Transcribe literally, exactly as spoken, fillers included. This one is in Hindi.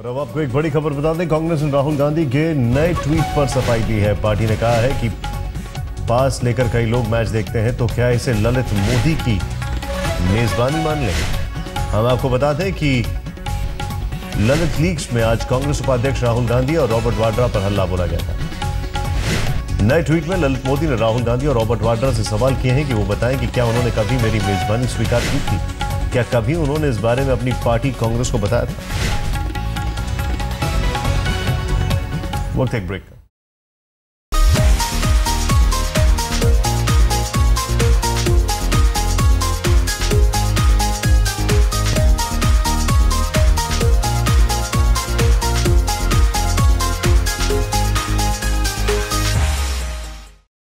और अब आपको एक बड़ी खबर बता दें, कांग्रेस ने राहुल गांधी के नए ट्वीट पर सफाई दी है। पार्टी ने कहा है कि पास लेकर कई लोग मैच देखते हैं, तो क्या इसे ललित मोदी की मेजबानी मान लेंगे। हम आपको बता दें कि ललित लीग्स में आज कांग्रेस उपाध्यक्ष राहुल गांधी और रॉबर्ट वाड्रा पर हल्ला बोला गया था। नए ट्वीट में ललित मोदी ने राहुल गांधी और रॉबर्ट वाड्रा से सवाल किए हैं कि वो बताएं कि क्या उन्होंने कभी मेरी मेजबानी स्वीकार की थी, क्या कभी उन्होंने इस बारे में अपनी पार्टी कांग्रेस को बताया था। वक्त एक ब्रेक।